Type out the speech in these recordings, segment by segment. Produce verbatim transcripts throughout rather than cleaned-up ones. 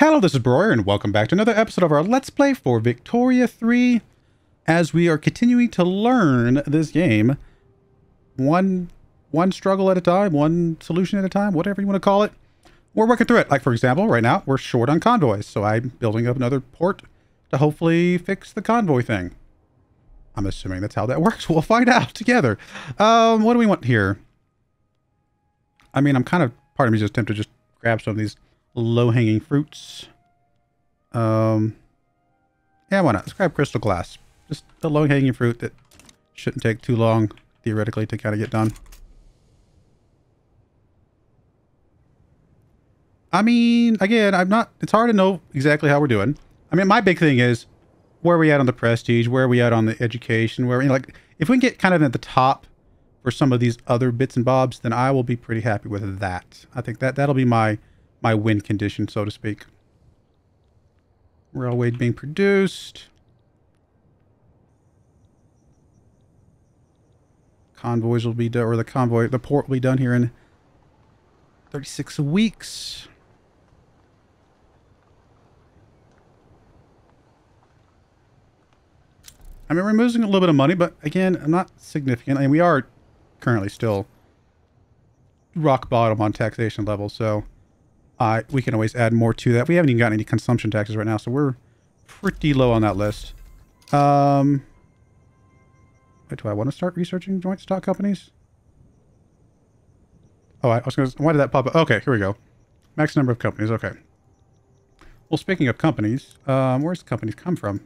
Hello, this is Broyar, and welcome back to another episode of our Let's Play for Victoria three, as we are continuing to learn this game, one one struggle at a time, one solution at a time, whatever you want to call it. We're working through it. Like, for example, right now, we're short on convoys, so I'm building up another port to hopefully fix the convoy thing. I'm assuming that's how that works. We'll find out together. Um, what do we want here? I mean, I'm kind of, part of me is just tempted to just grab some of these low-hanging fruits. Um, yeah, why not? Let's grab crystal glass. Just a low-hanging fruit that shouldn't take too long, theoretically, to kind of get done. I mean, again, I'm not, it's hard to know exactly how we're doing. I mean, my big thing is, where are we at on the prestige? Where are we at on the education? Where, you know, like, if we can get kind of at the top for some of these other bits and bobs, then I will be pretty happy with that. I think that that'll be my my win condition, so to speak. Railway being produced. Convoys will be done, or the convoy, the port will be done here in thirty-six weeks. I mean, we're losing a little bit of money, but again, not significant. I mean, we are currently still rock bottom on taxation level, so Uh, we can always add more to that. We haven't even gotten any consumption taxes right now, so we're pretty low on that list. Um, wait, do I want to start researching joint stock companies? Oh, I was going to... Why did that pop up? Okay, here we go. Max number of companies. Okay. Well, speaking of companies, um, where's companies come from?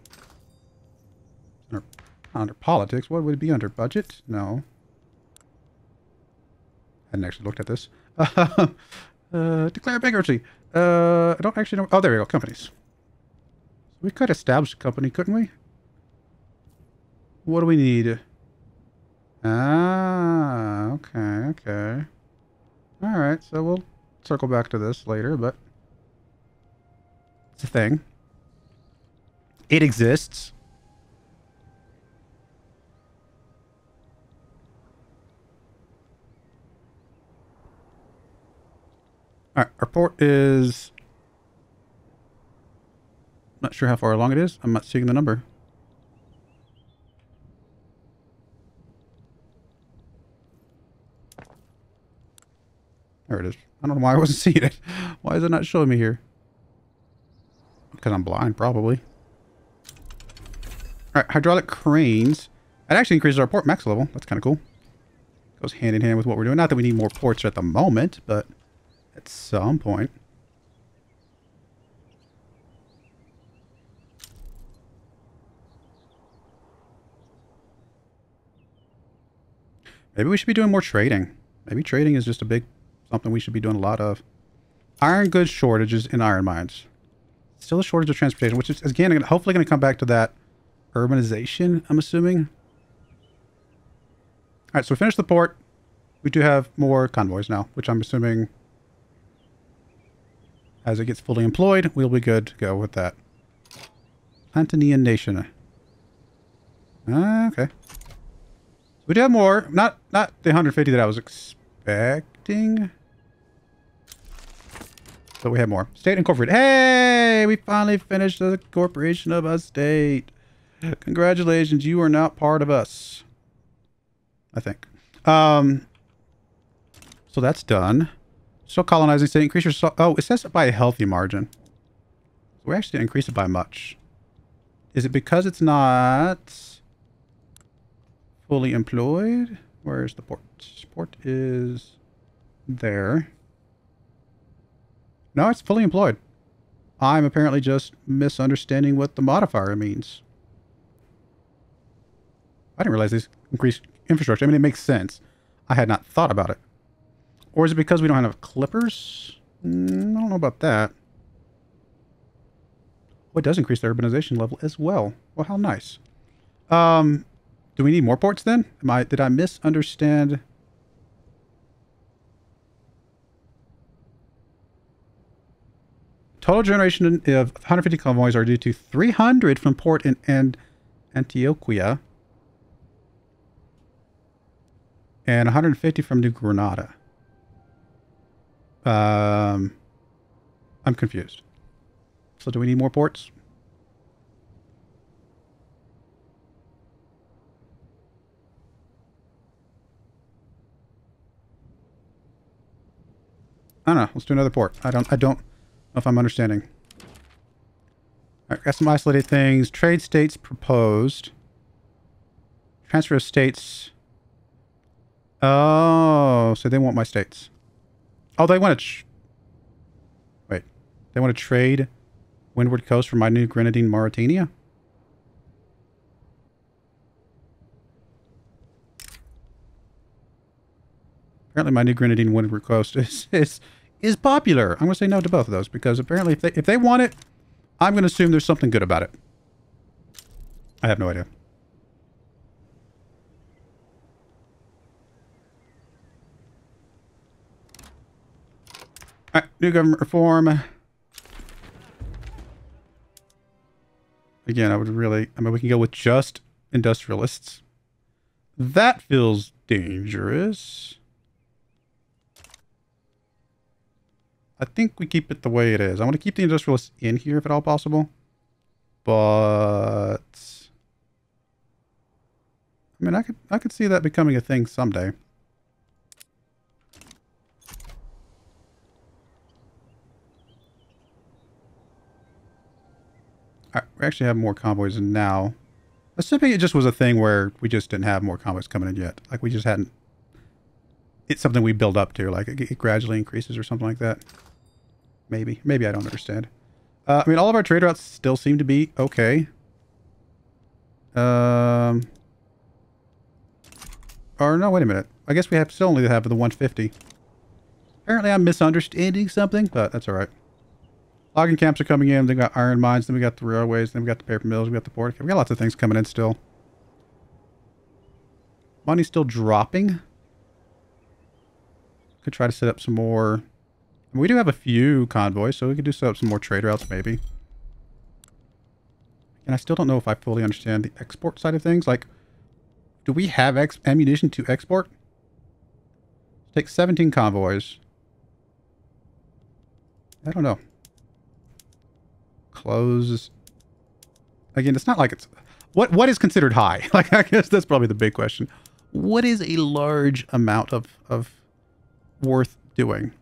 Under, under politics. What would it be? Under budget? No. I hadn't actually looked at this. Uh, declare bankruptcy. Uh, I don't actually know. Oh, there we go. Companies. We could establish a company, couldn't we? What do we need? Ah, okay, okay. All right, so we'll circle back to this later, but it's a thing. It exists. All right, our port is, not sure how far along it is. I'm not seeing the number. There it is. I don't know why I wasn't seeing it. Why is it not showing me here? Because I'm blind, probably. All right, hydraulic cranes. That actually increases our port max level. That's kind of cool. Goes hand in hand with what we're doing. Not that we need more ports at the moment, but at some point. Maybe we should be doing more trading. Maybe trading is just a big, something we should be doing a lot of. Iron goods shortages in iron mines. Still a shortage of transportation, which is, again, hopefully going to come back to that urbanization, I'm assuming. All right, so we finished the port. We do have more convoys now, which I'm assuming, as it gets fully employed, we'll be good to go with that. Plantanian Nation. Ah, okay. We do have more. Not not the one hundred fifty that I was expecting, but we have more. State Incorporated. Hey! We finally finished the corporation of a state. Congratulations. You are now part of us, I think. Um, so that's done. Still colonizing state. Increase your... So oh, it says it by a healthy margin. We actually didn't increase it by much. Is it because it's not fully employed? Where's the port? Port is there. No, it's fully employed. I'm apparently just misunderstanding what the modifier means. I didn't realize this increased infrastructure. I mean, it makes sense. I had not thought about it. Or is it because we don't have clippers? Mm, I don't know about that. Well, it does increase the urbanization level as well. Well, how nice. Um, do we need more ports then? Am I, did I misunderstand? Total generation of one hundred fifty convoys are due to three hundred from port in, in Antioquia. And one hundred fifty from New Granada. Um, I'm confused. So do we need more ports? I don't know. Let's do another port. I don't I don't know if I'm understanding. Alright, got some isolated things. Trade states proposed. Transfer of states. Oh, so they want my states. Oh, they want to... Tr Wait. They want to trade Windward Coast for my new Grenadine Mauritania? Apparently my new Grenadine Windward Coast is, is, is popular. I'm going to say no to both of those because apparently if they, if they want it, I'm going to assume there's something good about it. I have no idea. All right, new government reform. Again, I would really... I mean, we can go with just industrialists. That feels dangerous. I think we keep it the way it is. I want to keep the industrialists in here if at all possible. But... I mean, I could, I could see that becoming a thing someday. Alright, we actually have more convoys now. Assuming it just was a thing where we just didn't have more convoys coming in yet. Like, we just hadn't... It's something we build up to. Like, it, it gradually increases or something like that. Maybe. Maybe I don't understand. Uh, I mean, all of our trade routes still seem to be okay. Um... Or, no, wait a minute. I guess we have still only have the one fifty. Apparently I'm misunderstanding something, but that's alright. Logging camps are coming in. They've got iron mines. Then we got the railways. Then we got the paper mills. We got the port. We got lots of things coming in still. Money's still dropping. Could try to set up some more. We do have a few convoys, so we could do set up some more trade routes maybe. And I still don't know if I fully understand the export side of things. Like, do we have ex ammunition to export? Take seventeen convoys. I don't know. Close. Again, it's not like it's... What what is considered high? Like, I guess that's probably the big question. What is a large amount of, of worth doing?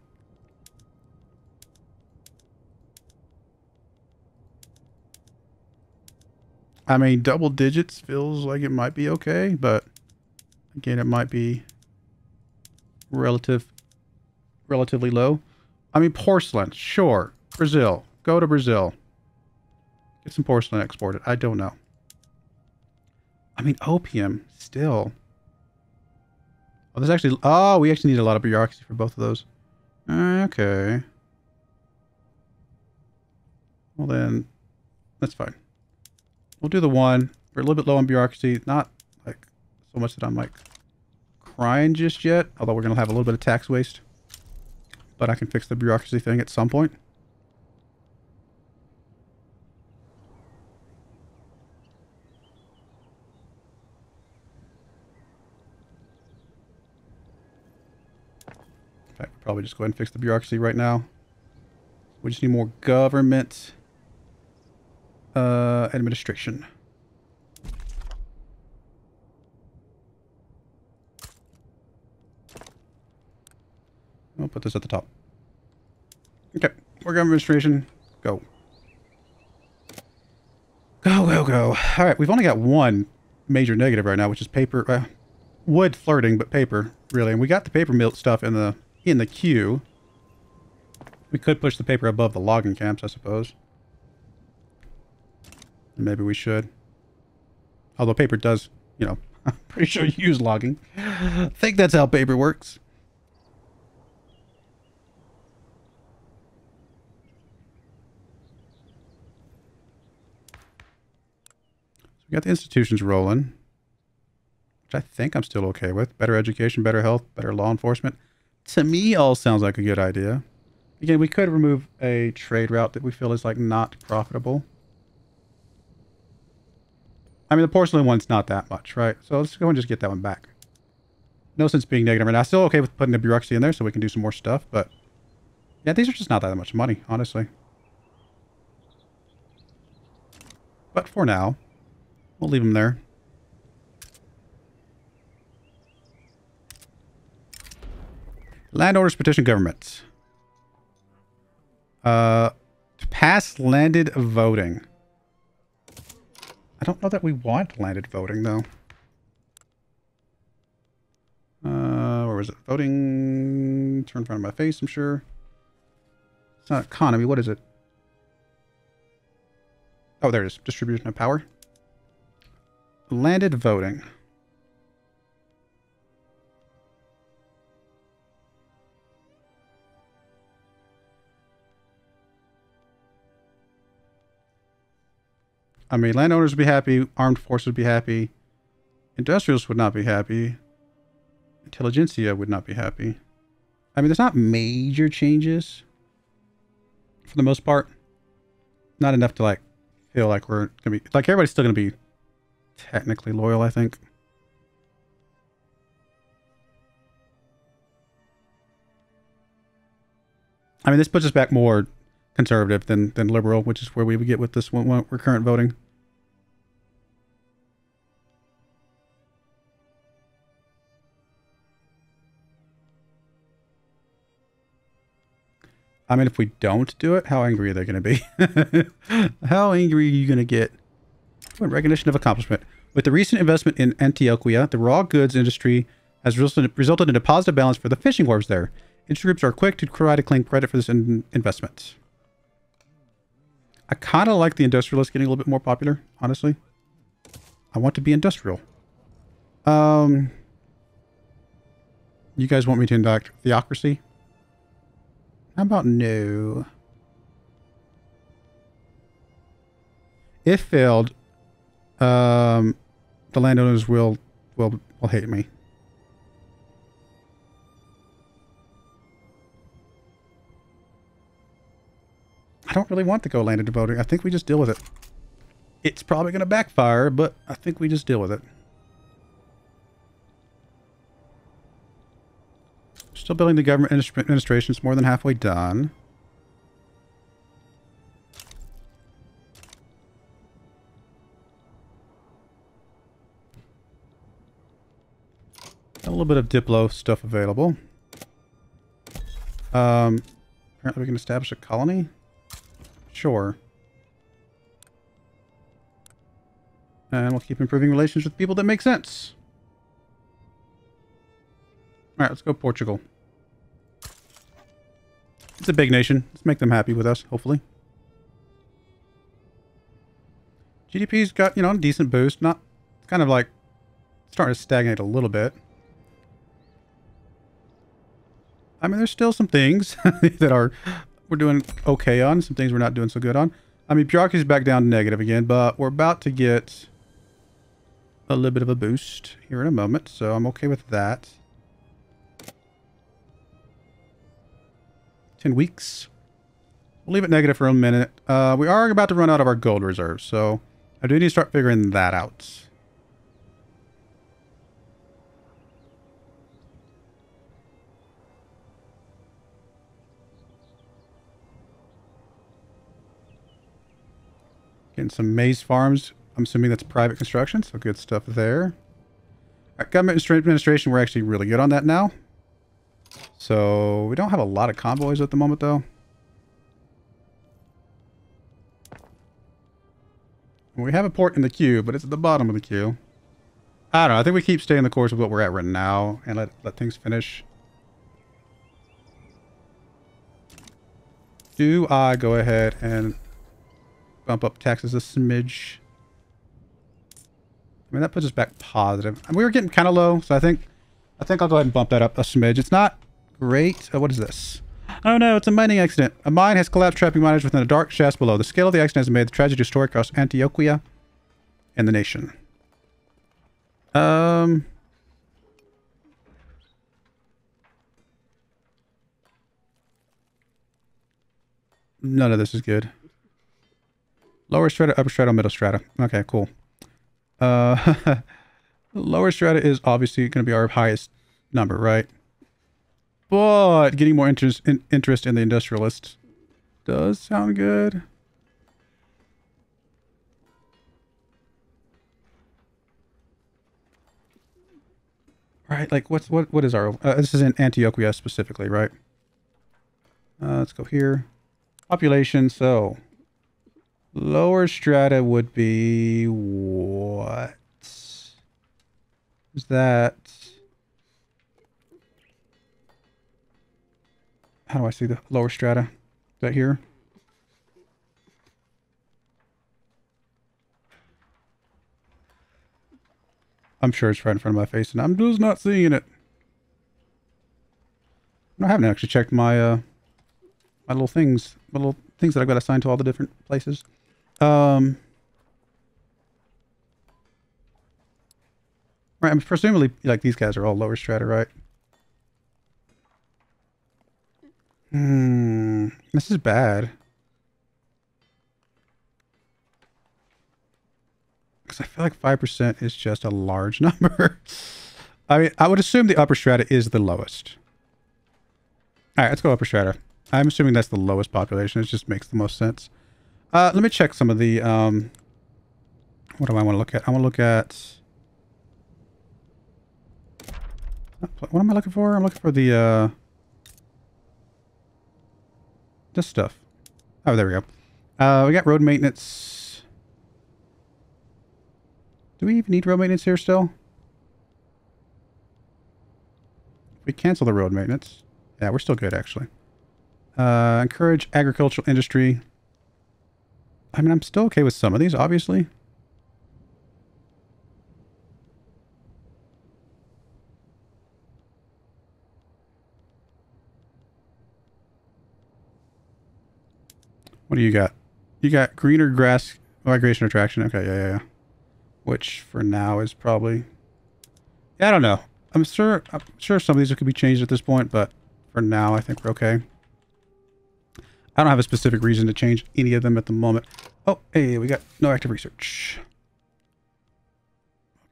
I mean, double digits feels like it might be okay, but again, it might be relative, relatively low. I mean, porcelain, sure. Brazil. Go to Brazil. Get some porcelain exported. I don't know. I mean, opium, still. Oh, there's actually... Oh, we actually need a lot of bureaucracy for both of those. Okay. Well then, that's fine. We'll do the one. We're a little bit low on bureaucracy. Not, like, so much that I'm, like, crying just yet. Although we're gonna have a little bit of tax waste. But I can fix the bureaucracy thing at some point. In fact, we'll probably just go ahead and fix the bureaucracy right now. We just need more government uh, administration. I'll put this at the top. Okay, more government administration. Go. Go, go, go. All right, we've only got one major negative right now, which is paper. Uh, wood flirting, but paper, really. And we got the paper mill stuff in the... in the queue. We could push the paper above the logging camps, I suppose. Maybe we should. Although paper does, you know, I'm pretty sure you use logging. I think that's how paper works. So we got the institutions rolling, which I think I'm still okay with. Better education, better health, better law enforcement. To me, all sounds like a good idea. Again, we could remove a trade route that we feel is, like, not profitable. I mean, the porcelain one's not that much, right? So let's go and just get that one back. No sense being negative right now. Still okay with putting the bureaucracy in there so we can do some more stuff, but... Yeah, these are just not that much money, honestly. But for now, we'll leave them there. Landowners petition government. Uh, to pass landed voting. I don't know that we want landed voting, though. Uh, where was it? Voting. Turn in front of my face, I'm sure. It's not economy. What is it? Oh, there it is. Distribution of power. Landed voting. I mean, landowners would be happy. Armed forces would be happy. Industrials would not be happy. Intelligentsia would not be happy. I mean, there's not major changes for the most part. Not enough to like feel like we're gonna be like everybody's still gonna be technically loyal, I think. I mean, this puts us back more conservative than than liberal, which is where we would get with this one, one we're current voting. I mean, if we don't do it, how angry are they going to be? How angry are you going to get? What recognition of accomplishment. With the recent investment in Antioquia, the raw goods industry has resulted in a positive balance for the fishing wharves there. Industry groups are quick to try to claim credit for this in investment. I kind of like the industrialists getting a little bit more popular, honestly. I want to be industrial. Um, you guys want me to induct theocracy? How about no? If failed, um, the landowners will will will hate me. I don't really want to go landed voting. I think we just deal with it. It's probably going to backfire, but I think we just deal with it. Still building the government administration. It's more than halfway done. A little bit of Diplo stuff available. Um, apparently we can establish a colony. Sure. And we'll keep improving relations with people that make sense. Alright, let's go Portugal. It's a big nation. Let's make them happy with us, hopefully. G D P's got, you know, a decent boost. Not, it's kind of like starting to stagnate a little bit. I mean, there's still some things that are we're doing okay on. Some things we're not doing so good on. I mean, bureaucracy's back down to negative again, but we're about to get a little bit of a boost here in a moment, so I'm okay with that. ten weeks. We'll leave it negative for a minute. Uh, we are about to run out of our gold reserves, so I do need to start figuring that out. Getting some maize farms. I'm assuming that's private construction, so good stuff there. All right, government administration, we're actually really good on that now. So, we don't have a lot of convoys at the moment, though. We have a port in the queue, but it's at the bottom of the queue. I don't know. I think we keep staying the course of what we're at right now and let, let things finish. Do I go ahead and bump up taxes a smidge? I mean, that puts us back positive. We were getting kind of low, so I think... I think I'll go ahead and bump that up a smidge. It's not great. Oh, what is this? Oh no, it's a mining accident. A mine has collapsed, trapping miners within a dark shaft below. The scale of the accident has made the tragedy historic across Antioquia and the nation. Um... None of this is good. Lower strata, upper strata, middle strata. Okay, cool. Uh... Lower strata is obviously going to be our highest number, right? But getting more interest in, interest in the industrialists does sound good. Right, like what's what what is our uh, this is in Antioquia specifically, right? Uh, let's go here. Population, so lower strata would be what? Is that? How do I see the lower strata? Is that here? I'm sure it's right in front of my face and I'm just not seeing it. I haven't actually checked my uh my little things, my little things that I've got assigned to all the different places. Um Right, I'm presumably like these guys are all lower strata, right? Hmm, this is bad. Because I feel like five percent is just a large number. I mean, I would assume the upper strata is the lowest. All right, let's go upper strata. I'm assuming that's the lowest population. It just makes the most sense. Uh, let me check some of the... Um, what do I want to look at? I want to look at... What am I looking for? I'm looking for the... Uh, this stuff. Oh, there we go. Uh, we got road maintenance... Do we even need road maintenance here still? We cancel the road maintenance. Yeah, we're still good, actually. Uh, encourage agricultural industry. I mean, I'm still okay with some of these, obviously. What do you got? You got greener grass, migration attraction. Okay, yeah, yeah, yeah. Which for now is probably, yeah, I don't know. I'm sure, I'm sure some of these could be changed at this point, but for now I think we're okay. I don't have a specific reason to change any of them at the moment. Oh, hey, we got no active research.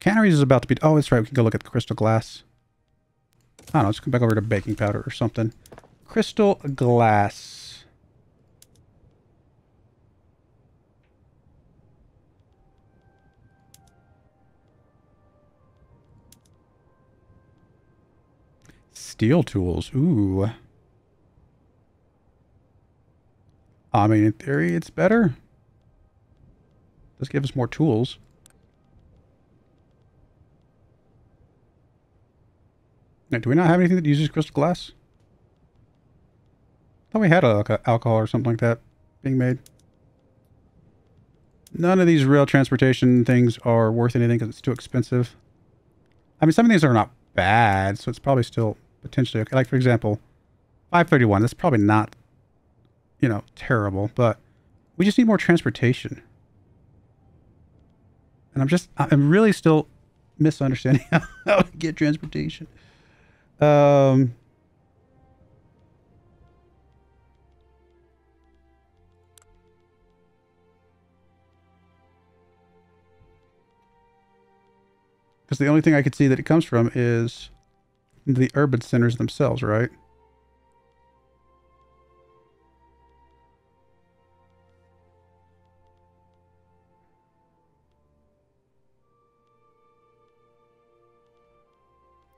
Canneries is about to be, oh, that's right. We can go look at the crystal glass. I don't know. Let's come back over to baking powder or something. Crystal glass. Steel tools. Ooh. I mean, in theory, it's better. Let's give us more tools. Now, do we not have anything that uses crystal glass? I thought we had a, like a alcohol or something like that being made. None of these rail transportation things are worth anything because it's too expensive. I mean, some of these are not bad, so it's probably still... potentially okay. Like for example, five thirty-one, that's probably not, you know, terrible, but we just need more transportation. And I'm just, I'm really still misunderstanding how to get transportation. Um, because the only thing I could see that it comes from is the urban centers themselves, right? Is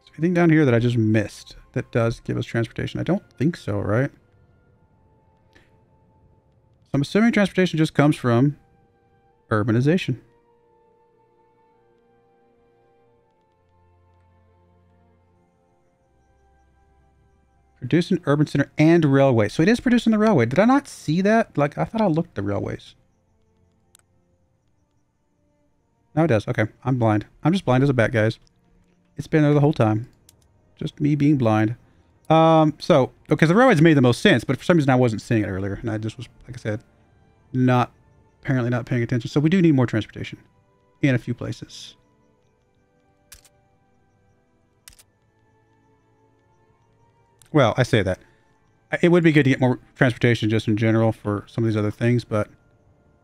there anything down here that I just missed that does give us transportation? I don't think so, right? So I'm assuming transportation just comes from urbanization. Produce an urban center and railway. So it is producing the railway. Did I not see that? Like, I thought I looked at the railways. No, it does. Okay. I'm blind. I'm just blind as a bat, guys. It's been there the whole time. Just me being blind. Um, so, okay, so the railways made the most sense, but for some reason I wasn't seeing it earlier. And I just was, like I said, not, apparently not paying attention. So we do need more transportation in a few places. Well, I say that. It would be good to get more transportation just in general for some of these other things, but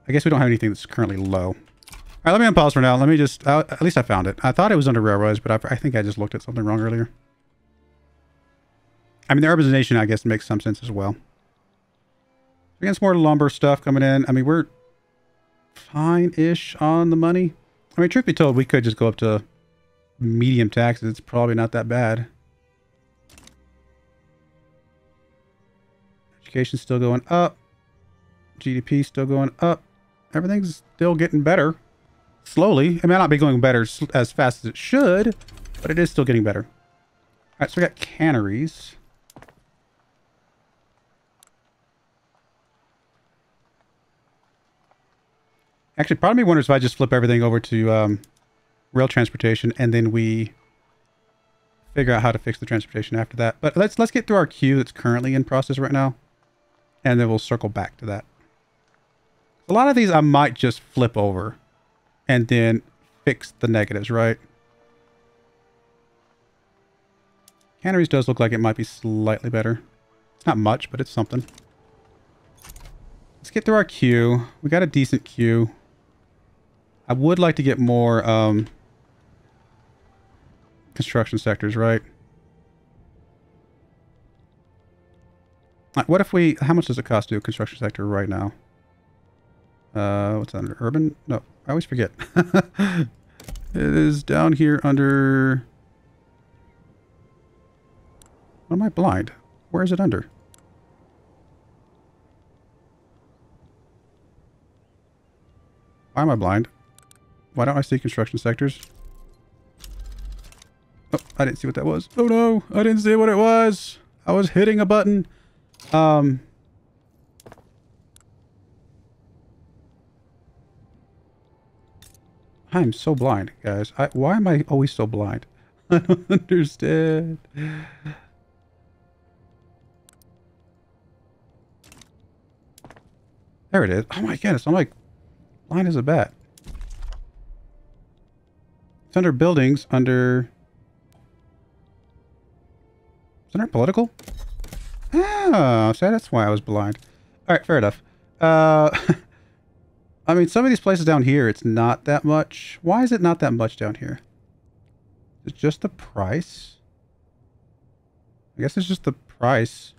I guess we don't have anything that's currently low. All right, let me unpause for now. Let me just, uh, at least I found it. I thought it was under railroads, but I, I think I just looked at something wrong earlier. I mean, the urbanization, I guess, makes some sense as well. We got some more lumber stuff coming in. I mean, we're fine-ish on the money. I mean, truth be told, we could just go up to medium taxes, it's probably not that bad. Education's still going up. G D P still going up. Everything's still getting better. Slowly. It may not be going better as fast as it should, but it is still getting better. All right, so we got canneries. Actually, part of me wonders if I just flip everything over to um, rail transportation, and then we figure out how to fix the transportation after that. But let's let's get through our queue that's currently in process right now, and then we'll circle back to that. A lot of these I might just flip over and then fix the negatives, right? Canneries does look like it might be slightly better. It's not much, but it's something. Let's get through our queue. We got a decent queue. I would like to get more um, construction sectors, right? What if we... How much does it cost to do a construction sector right now? Uh, what's under urban? No, I always forget. It is down here under... Why am I blind? Where is it under? Why am I blind? Why don't I see construction sectors? Oh, I didn't see what that was. Oh no, I didn't see what it was. I was hitting a button. Um. I'm so blind, guys. I, why am I always so blind? I don't understand. There it is. Oh my goodness, I'm like... Blind as a bat. It's under buildings, under... It's under political? Ah, so that's why I was blind. Alright, fair enough. Uh, I mean, some of these places down here, it's not that much. Why is it not that much down here? Is it just the price? I guess it's just the price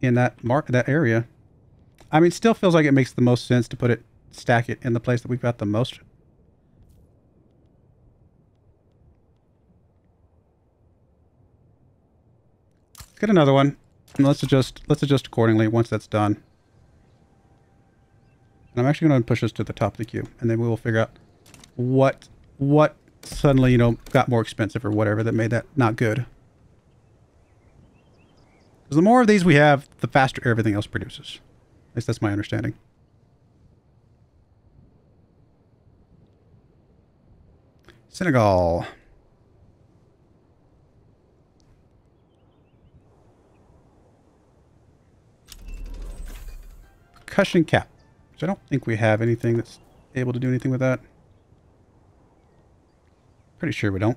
in that mark that area. I mean, it still feels like it makes the most sense to put it... stack it in the place that we've got the most. Let's get another one, and let's adjust let's adjust accordingly once that's done. And I'm actually going to push this to the top of the queue, and then we will figure out what what suddenly, you know, got more expensive or whatever that made that not good. Because the more of these we have, the faster everything else produces. At least that's my understanding. Senegal. Percussion cap. Which I don't think we have anything that's able to do anything with that. Pretty sure we don't.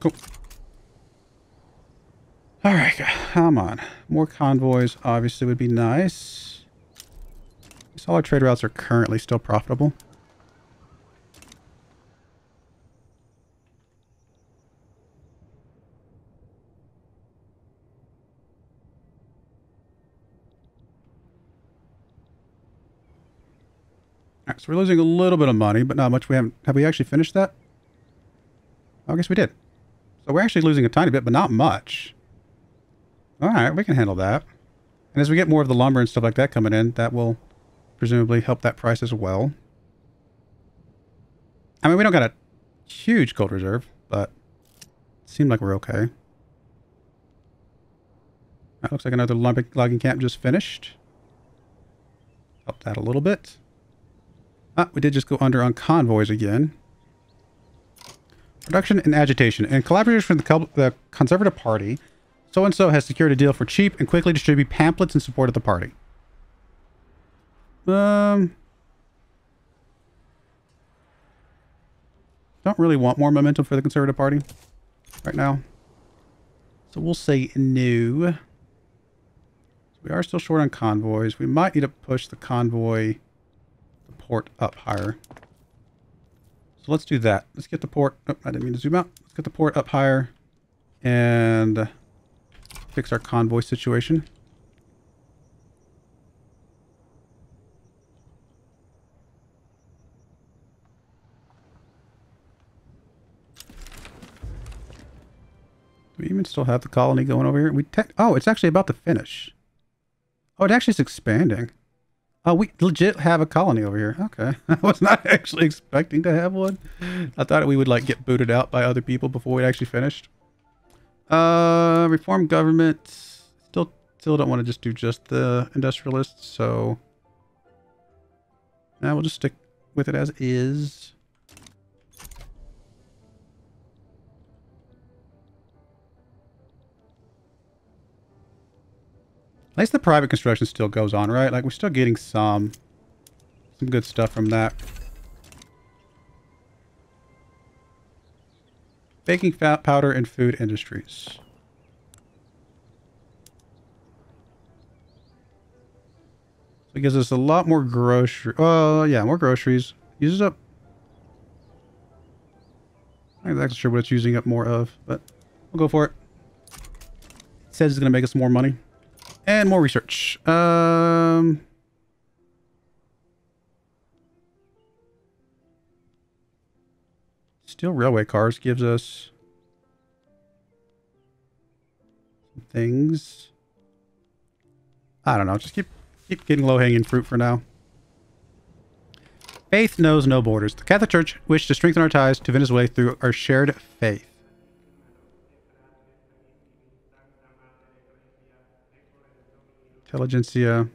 Cool. Alright, come on. More convoys obviously would be nice. All our trade routes are currently still profitable. All right, so we're losing a little bit of money, but not much. We haven't... Have we actually finished that? Oh, I guess we did. So we're actually losing a tiny bit, but not much. All right, we can handle that. And as we get more of the lumber and stuff like that coming in, that will... presumably help that price as well. I mean, we don't got a huge gold reserve, but it seemed like we're okay. That looks like another logging camp just finished. Help that a little bit. Ah, we did just go under on convoys again. Production and agitation. And collaborators from the, the Conservative Party, so-and-so has secured a deal for cheap and quickly distribute pamphlets in support of the party. Um, don't really want more momentum for the Conservative Party right now. So we'll say no. We are still short on convoys. We might need to push the convoy, the port up higher. So let's do that. Let's get the port. Oh, I didn't mean to zoom out. Let's get the port up higher and fix our convoy situation. we even still have the colony going over here? We tech oh, it's actually about to finish. Oh, it actually is expanding. Oh, we legit have a colony over here. Okay. I was not actually expecting to have one. I thought we would like get booted out by other people before we actually finished. Uh, reform government. Still, still don't want to just do just the industrialists. So now we'll just stick with it as is. At least the private construction still goes on, right? Like, we're still getting some, some good stuff from that. Baking fat powder and food industries. So it gives us a lot more grocery. Oh, yeah, more groceries. Uses up. I'm not sure what it's using up more of, but we'll go for it. It says it's going to make us more money. And more research. Um, steel railway cars gives us some things. I don't know. Just keep keep getting low-hanging fruit for now. Faith knows no borders. The Catholic Church wished to strengthen our ties to Venezuela through our shared faith. Intelligentsia.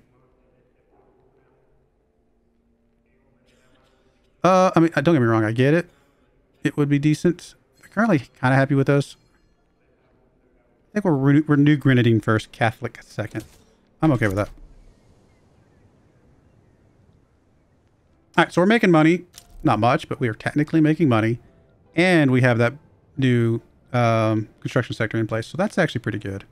Uh, I mean, don't get me wrong. I get it. It would be decent. They're currently kind of happy with us. I think we're, we're New Grenadine first, Catholic second. I'm okay with that. All right, so we're making money. Not much, but we are technically making money. And we have that new um, construction sector in place. So that's actually pretty good.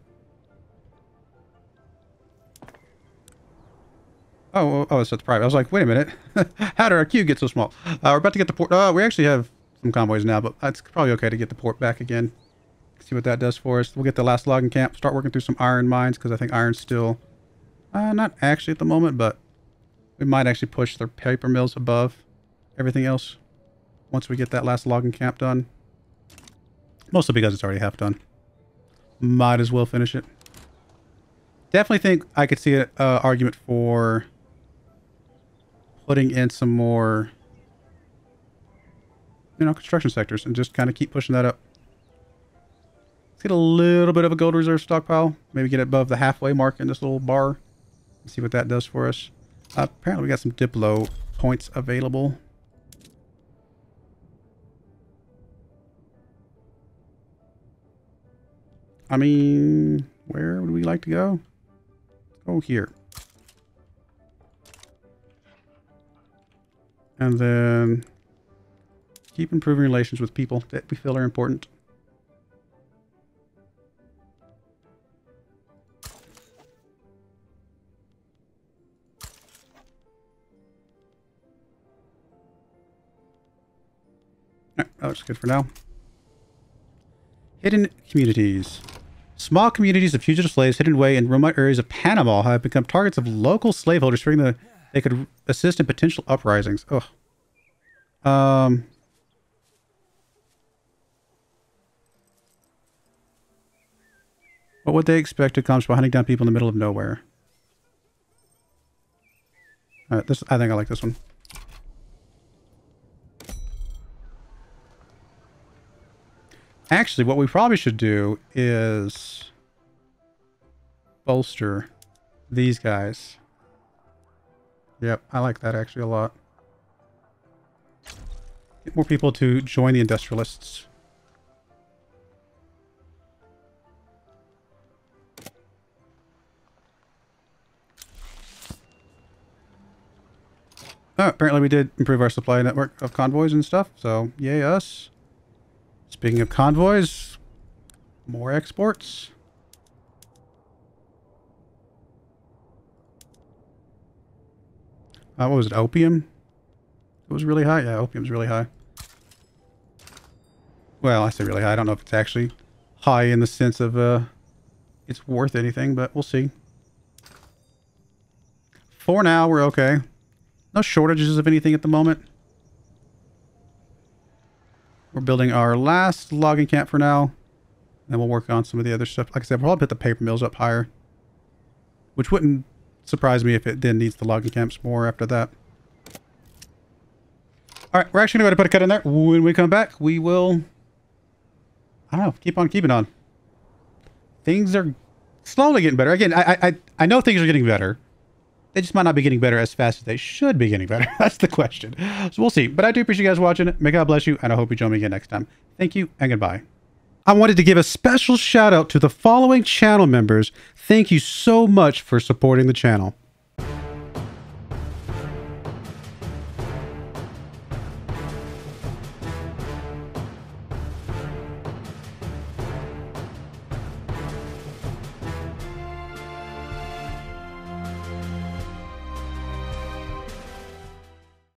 Oh, oh, so it's private. I was like, wait a minute. How did our queue get so small? Uh, we're about to get the port. Uh, we actually have some convoys now, but it's probably okay to get the port back again. See what that does for us. We'll get the last logging camp. Start working through some iron mines, because I think iron's still... Uh, not actually at the moment, but we might actually push the paper mills above everything else once we get that last logging camp done. Mostly because it's already half done. Might as well finish it. Definitely think I could see an uh, argument for... putting in some more, you know, construction sectors and just kind of keep pushing that up. Let's get a little bit of a gold reserve stockpile. Maybe get above the halfway mark in this little bar. And see what that does for us. Uh, apparently we got some Diplo points available. I mean, where would we like to go? Oh, here. And then keep improving relations with people that we feel are important. No, that looks good for now. Hidden communities. Small communities of fugitive slaves hidden away in remote areas of Panama have become targets of local slaveholders during the... They could assist in potential uprisings. Oh, um, what would they expect to accomplish by hunting down people in the middle of nowhere? All right, this I think I like this one. Actually, what we probably should do is bolster these guys. Yep, I like that actually a lot. Get more people to join the industrialists. Oh, apparently we did improve our supply network of convoys and stuff, so yay us. Speaking of convoys, more exports. Uh, what was it? Opium? It was really high? Yeah, opium's really high. Well, I say really high. I don't know if it's actually high in the sense of uh, it's worth anything, but we'll see. For now, we're okay. No shortages of anything at the moment. We're building our last logging camp for now. Then we'll work on some of the other stuff. Like I said, we'll probably put the paper mills up higher, which wouldn't surprise me if it then needs the logging camps more after that. All right, we're actually going to put a cut in there. When we come back, we will, I don't know, keep on keeping on. Things are slowly getting better. Again, I, I, I know things are getting better. They just might not be getting better as fast as they should be getting better. That's the question. So we'll see. But I do appreciate you guys watching. May God bless you, and I hope you join me again next time. Thank you, and goodbye. I wanted to give a special shout out to the following channel members. Thank you so much for supporting the channel.